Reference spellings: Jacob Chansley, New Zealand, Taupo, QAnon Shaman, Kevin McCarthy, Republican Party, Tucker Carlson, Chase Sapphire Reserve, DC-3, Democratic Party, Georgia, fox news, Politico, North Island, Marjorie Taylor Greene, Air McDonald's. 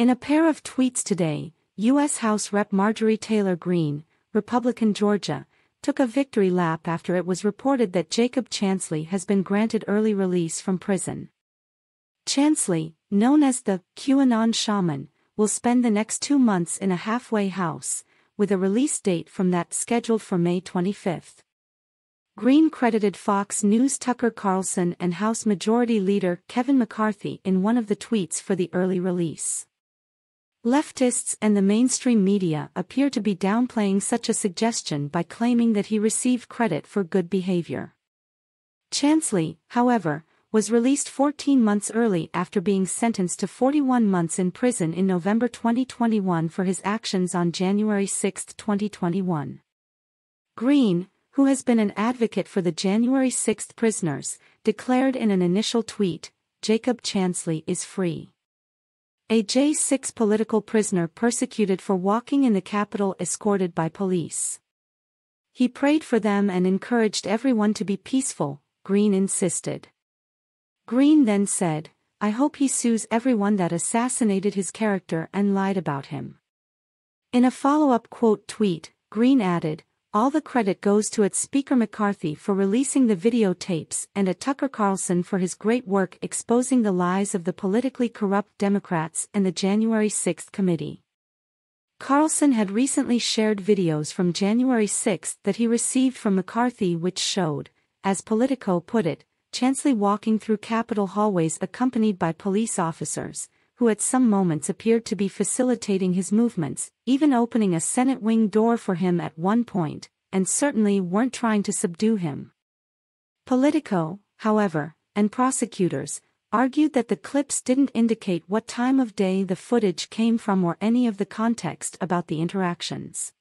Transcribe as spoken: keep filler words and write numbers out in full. In a pair of tweets today, U S House Representative Marjorie Taylor Greene, Republican Georgia, took a victory lap after it was reported that Jacob Chansley has been granted early release from prison. Chansley, known as the QAnon Shaman, will spend the next two months in a halfway house, with a release date from that scheduled for May twenty-fifth. Greene credited Fox News' Tucker Carlson and House Majority Leader Kevin McCarthy in one of the tweets for the early release. Leftists and the mainstream media appear to be downplaying such a suggestion by claiming that he received credit for good behavior. Chansley, however, was released fourteen months early after being sentenced to forty-one months in prison in November twenty twenty-one for his actions on January sixth, twenty twenty-one. Greene, who has been an advocate for the January sixth prisoners, declared in an initial tweet, "Jacob Chansley is free. A J six political prisoner persecuted for walking in the Capitol escorted by police. He prayed for them and encouraged everyone to be peaceful," Greene insisted. Greene then said, "I hope he sues everyone that assassinated his character and lied about him." In a follow-up quote tweet, Greene added, "All the credit goes to its Speaker McCarthy for releasing the videotapes and to Tucker Carlson for his great work exposing the lies of the politically corrupt Democrats and the January sixth committee." Carlson had recently shared videos from January sixth that he received from McCarthy which showed, as Politico put it, Chansley walking through Capitol hallways accompanied by police officers, who at some moments appeared to be facilitating his movements, even opening a Senate wing door for him at one point, and certainly weren't trying to subdue him. Politico, however, and prosecutors, argued that the clips didn't indicate what time of day the footage came from or any of the context about the interactions.